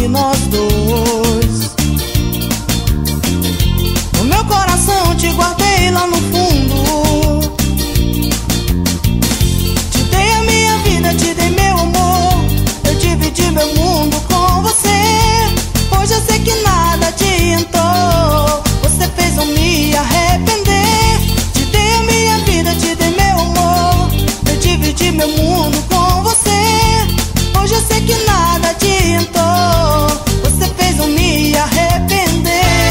de nós dois. No meu coração te guardei lá no fundo, te dei a minha vida, te dei meu amor, eu dividi meu mundo com você. Hoje eu sei que nada adiantou, você fez eu me arrepender. Te dei a minha vida, te dei meu amor, eu dividi meu mundo com você. Hoje eu sei que nada adiantou, você fez eu me arrepender.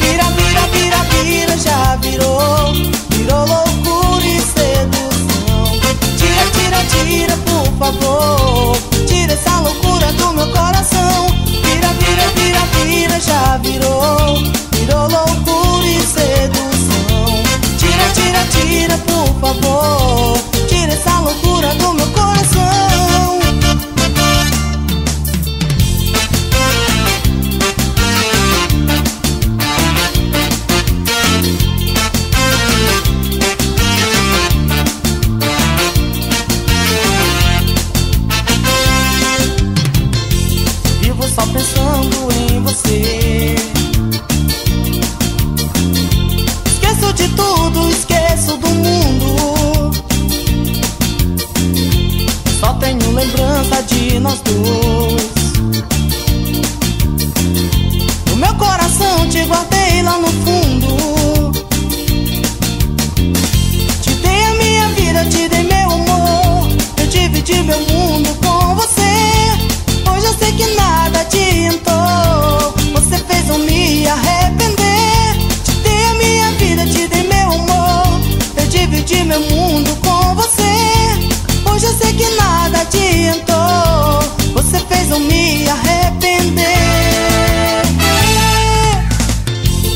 Vira, vira, vira, vira, já virou, virou loucura e sedução. Tira, tira, tira, por favor, tira essa loucura do meu coração. Vira, vira, vira, vira, já virou, virou loucura e sedução. Tira, tira, tira, por favor, tira essa loucura do meu coração. Vivo só pensando em você, esqueço de tudo, esqueço do mundo. Só tenho lembrança de nós dois. No meu coração te guardei lá no fundo, te dei a minha vida, te dei meu amor, eu dividi meu mundo com você. Hoje eu sei que nada adiantou, você fez eu me arrepender. Te dei a minha vida, te dei meu amor, eu dividi meu mundo com você. Hoje eu sei que nada adiantou, você fez eu me arrepender.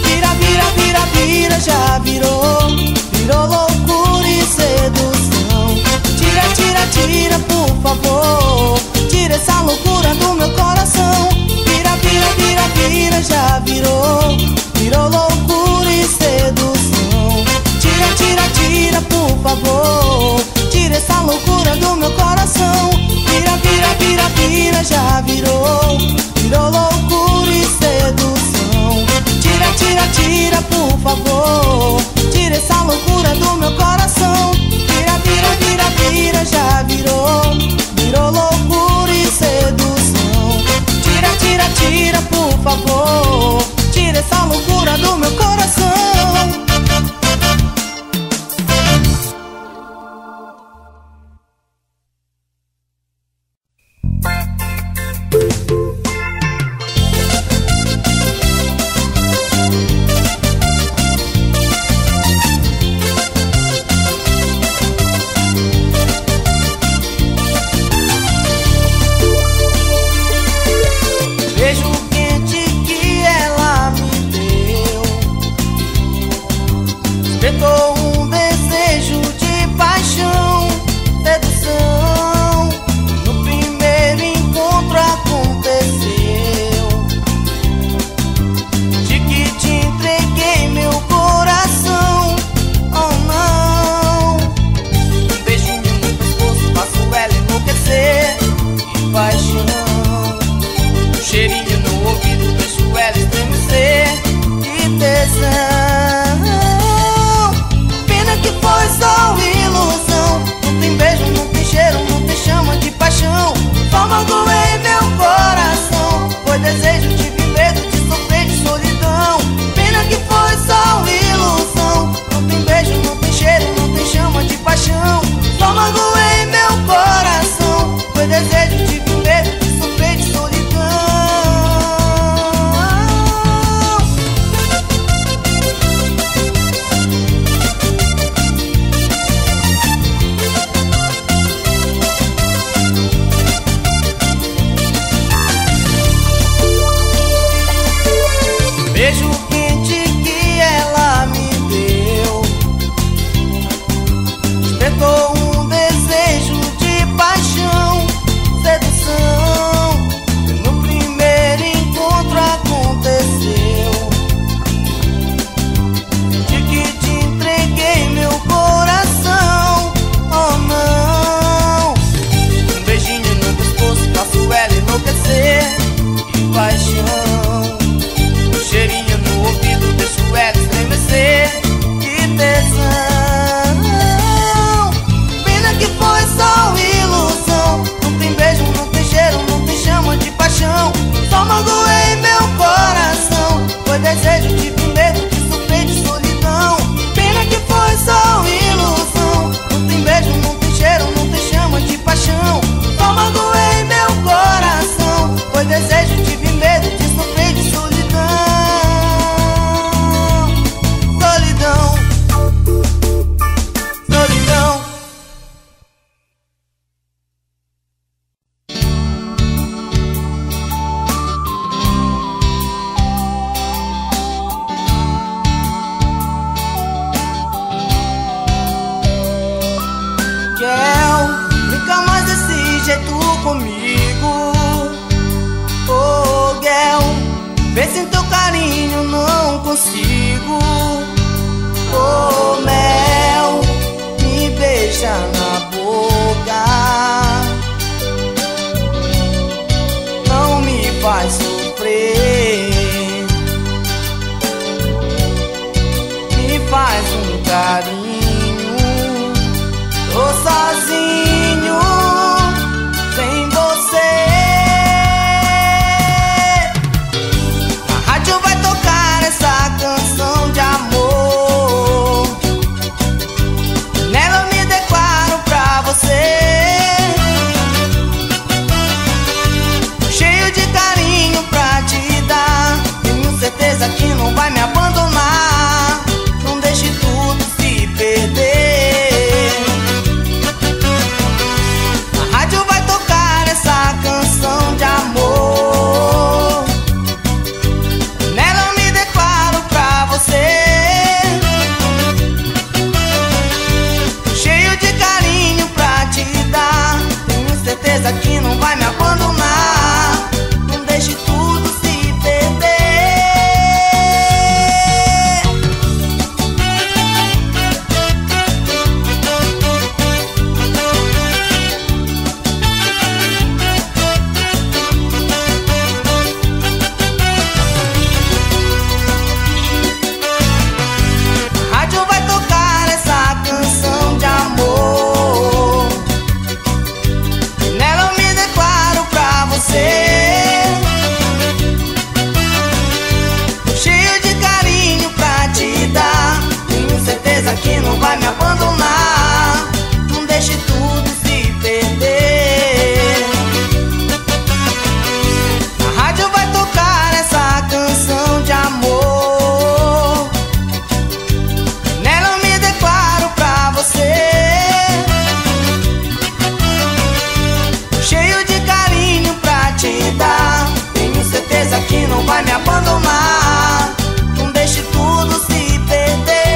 Vira, vira, vira, vira, já virou, virou loucura e sedução. Tira, tira, tira, por favor, tira essa loucura do meu coração. Vira, vira, vira, vira, já virou, virou loucura e sedução. Tira, tira, tira, por favor, tira essa loucura do meu coração. Vira, vira, vira, vira, já virou, virou loucura e sedução. Tira, tira, tira, por favor, tira essa loucura do meu coração. Vira, vira, vira, vira, já virou, virou loucura e sedução. Tira, tira, tira, por favor, tira essa loucura do meu coração. comigo. Oh, girl, vê se teu carinho não consigo. Oh, mel, me beija na boca, não me faz sofrer, me faz carinho. Tô sozinho sem você. A rádio vai tocar essa canção de amor, nela eu me declaro pra você, cheio de carinho pra te dar. Tenho certeza que não vai me abandonar, não deixe tudo se perder. A rádio vai tocar essa canção de amor, nela eu me declaro pra você, cheio de carinho pra te dar. Tenho certeza que não vai me abandonar, não deixe tudo se perder. A rádio vai tocar essa canção de amor, nela eu me declaro pra você, cheio de carinho pra te dar. Tenho certeza que não vai me abandonar, não deixe tudo se perder. A rádio vai tocar essa canção de amor, nela eu me declaro pra você, cheio de carinho pra te dar. Tenho certeza que não vai me abandonar, não deixe tudo se perder.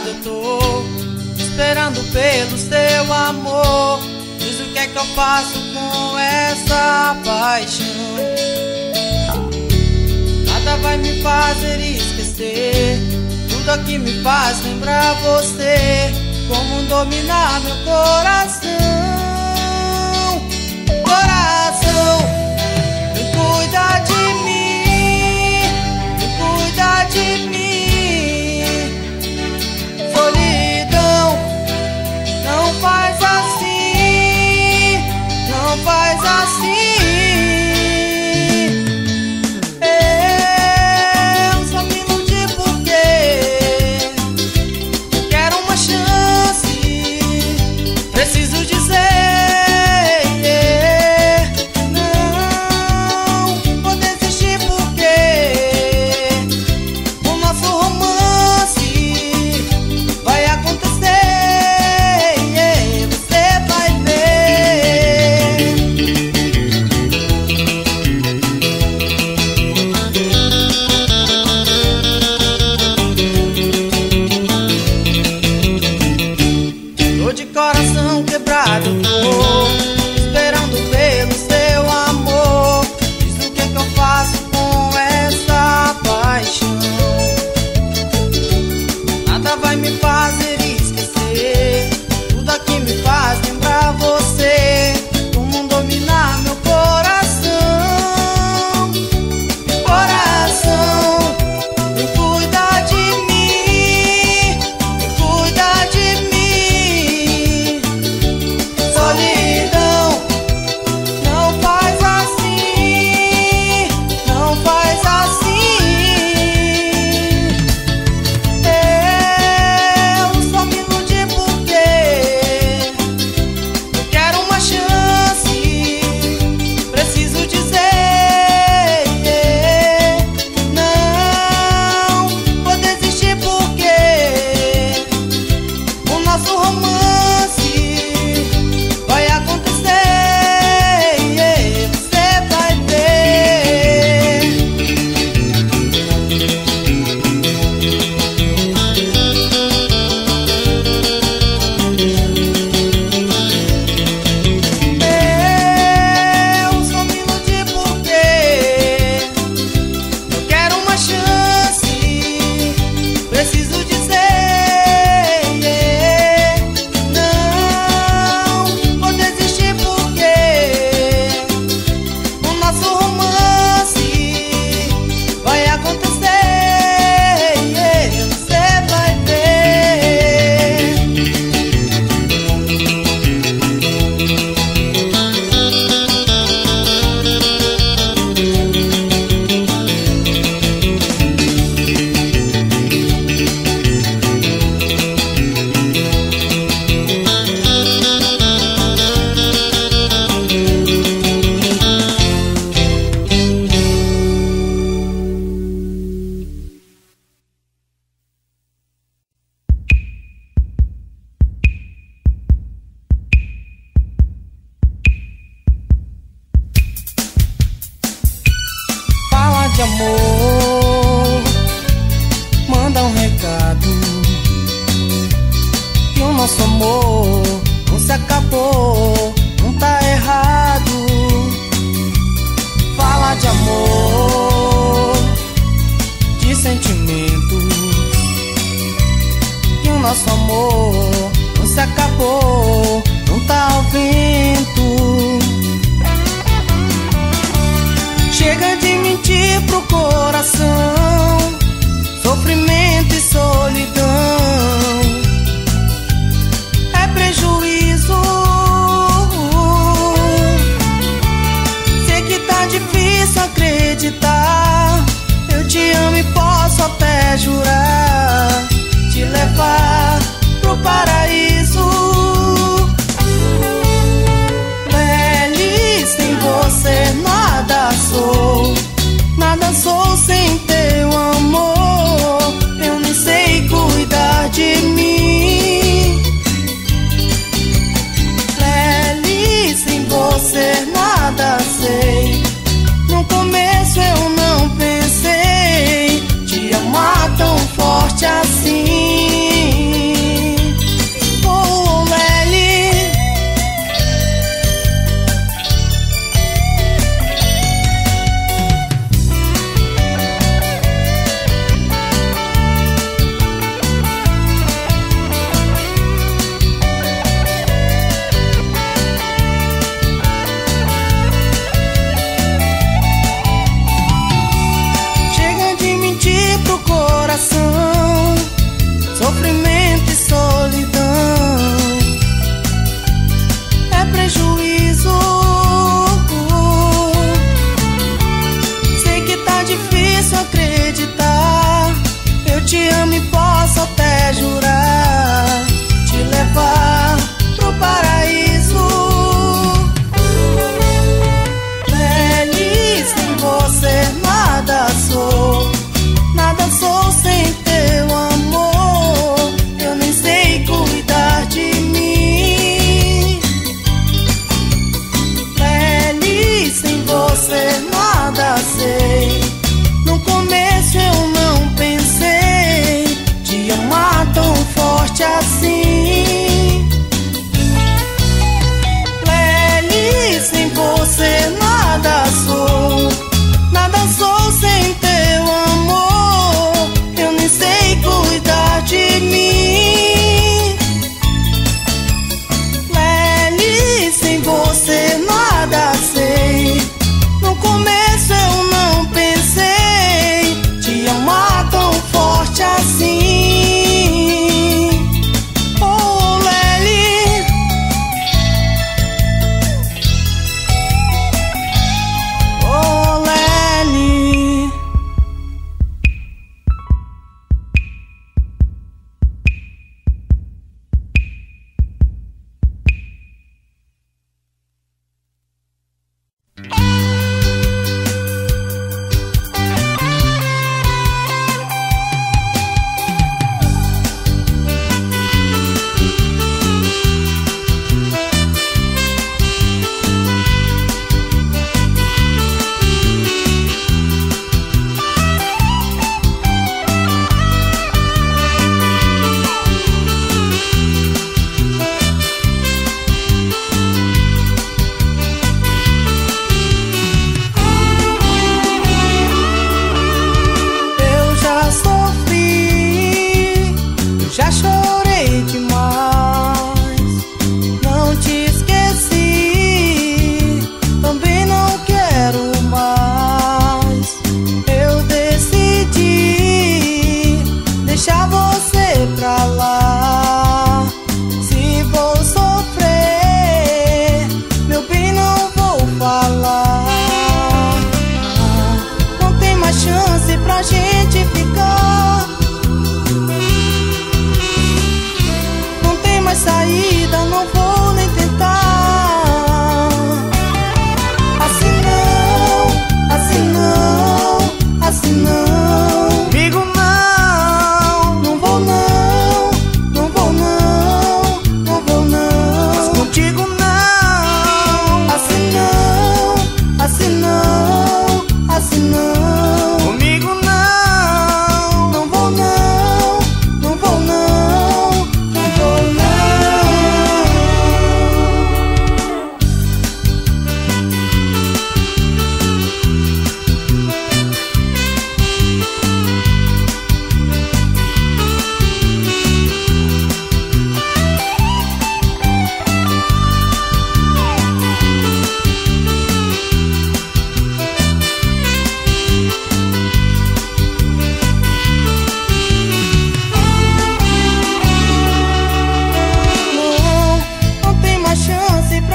desesperado eu tô, esperando pelo seu amor. Diz o que é que eu faço com essa paixão. Nada vai me fazer esquecer tudo aqui me faz lembrar você. Como dominar meu coração. Coração, me cuida de mim, me cuida de mim. Faz assim. Eu só me iludi porque quero uma chance. Preciso dizer não, vou desistir porque o nosso romance vai acontecer. Jurar te levar pro paraíso.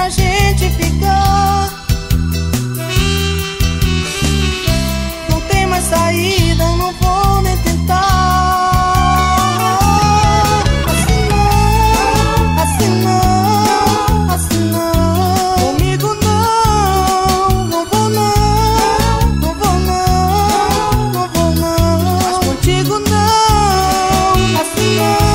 a gente ficar. Não tem mais saída, não vou nem tentar. Assim não, assim não. Comigo não, não vou não, não vou não, não vou não. Mas contigo não, assim não.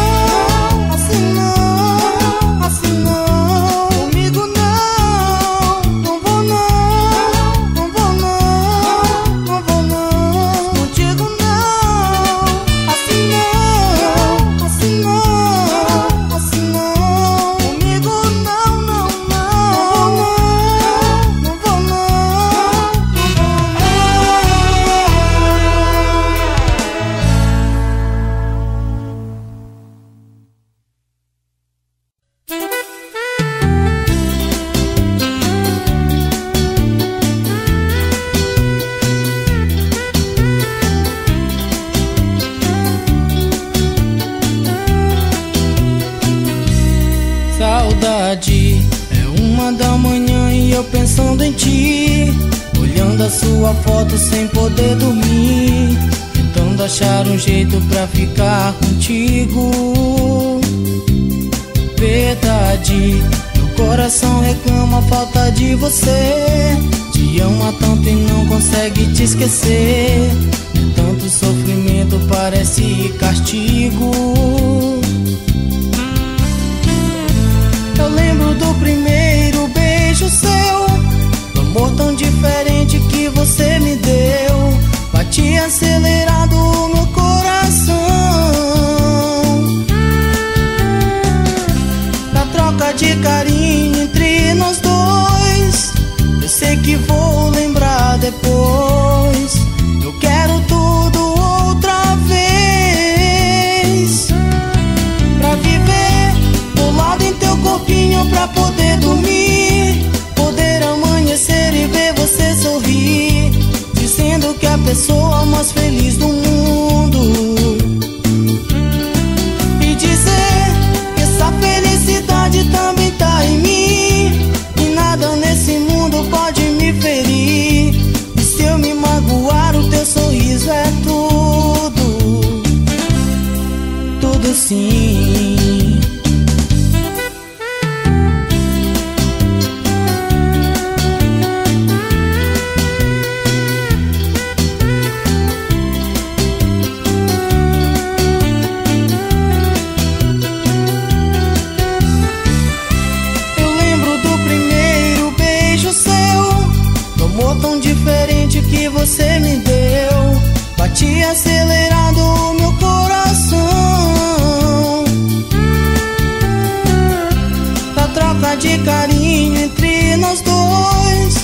Sua foto sem poder dormir, tentando achar um jeito pra ficar contigo. Verdade, meu coração reclama a falta de você. Te ama tanto e não consegue te esquecer. De tanto sofrimento parece castigo. Eu lembro do primeiro beijo seu, do amor tão diferente que você me deu. Batia acelerado o meu coração. Na troca de carinho entre nós dois, eu sei que vou lembrar depois. Eu quero tudo outra vez, pra viver colado em teu corpinho, pra poder dormir, poder amanhecer e ver você sorrir, dizendo que é a pessoa mais feliz do mundo, e dizer que essa felicidade também tá em mim, e nada nesse mundo pode me ferir, e se eu me magoar o teu sorriso é tudo, tudo sim. Você me deu, bati acelerado o meu coração. Na troca de carinho entre nós dois,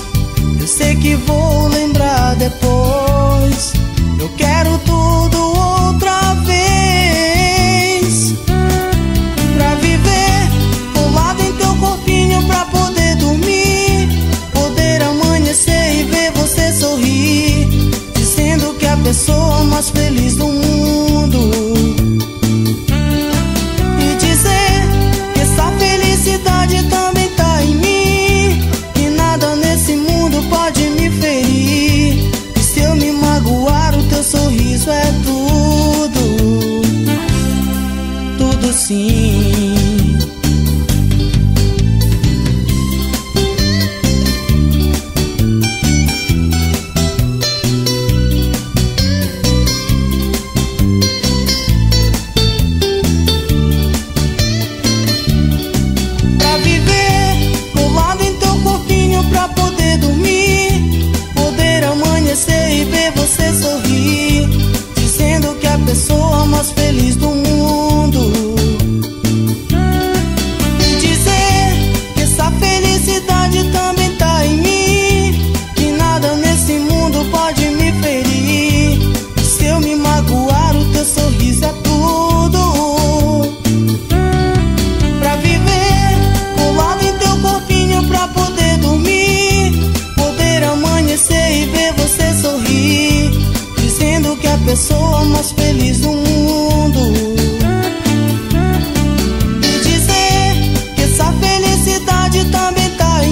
eu sei que vou lembrar depois. Eu quero tudo outra vez, pra viver colado em teu corpinho, pra poder dormir, poder amanhecer e ver você sorrir, pessoa mais feliz do mundo, e dizer que essa felicidade também tá em mim, e nada nesse mundo pode me ferir, e se eu me magoar o teu sorriso é tudo, tudo sim. Pessoa mais feliz do mundo, e dizer que essa felicidade também tá em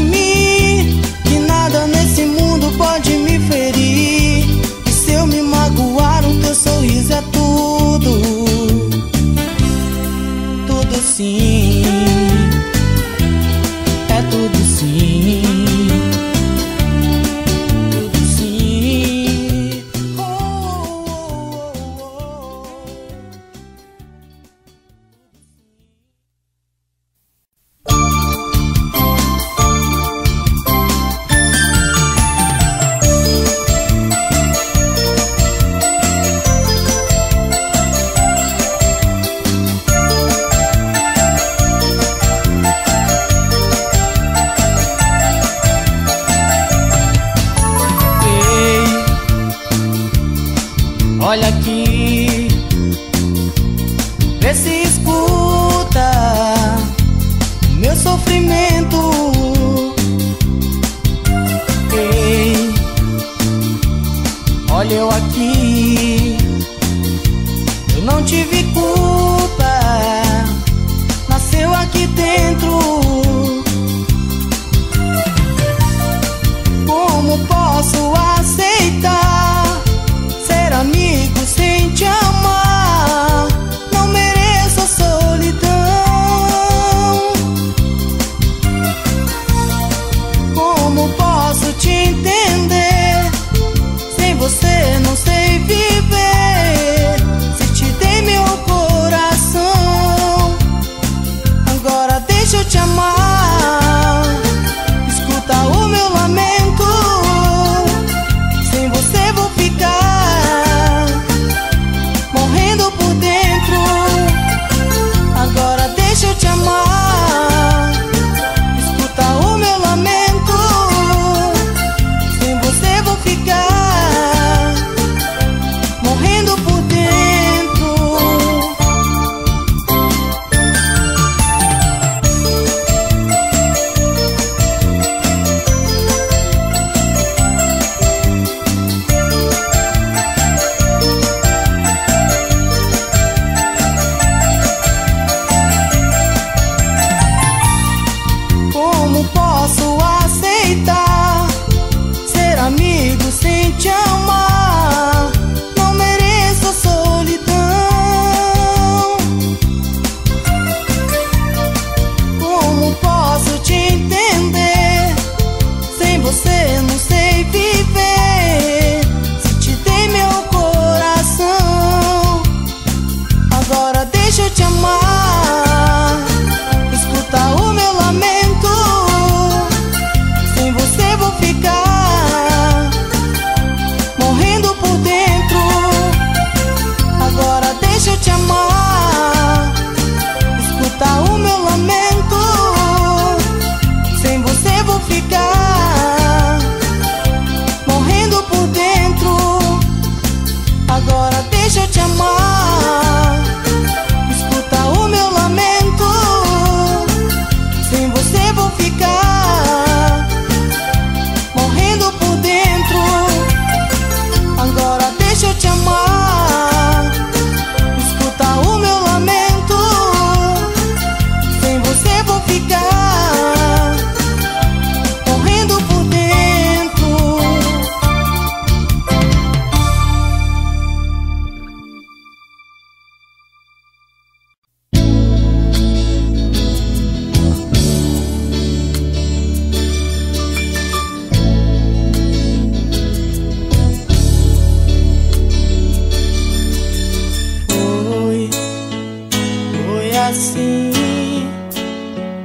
posso aceitar ser amigo sem te amar. Não mereço a solidão. Como posso te entender? Sem você não sei viver. Se te dei meu coração, agora deixa eu te amar. Escuta o meu lamento.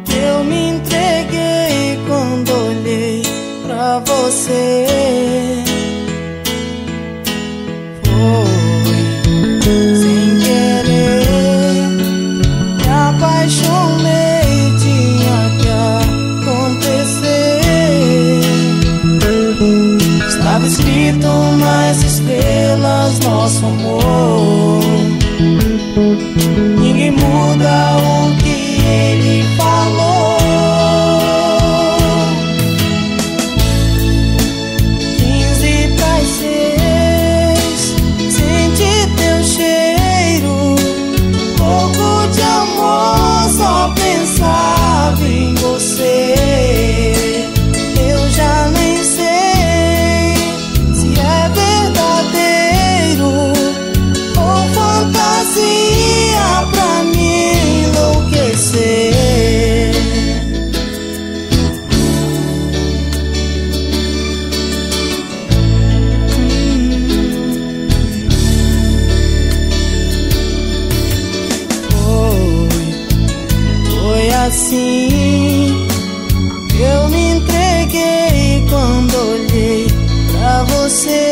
Eu me entreguei quando olhei pra você.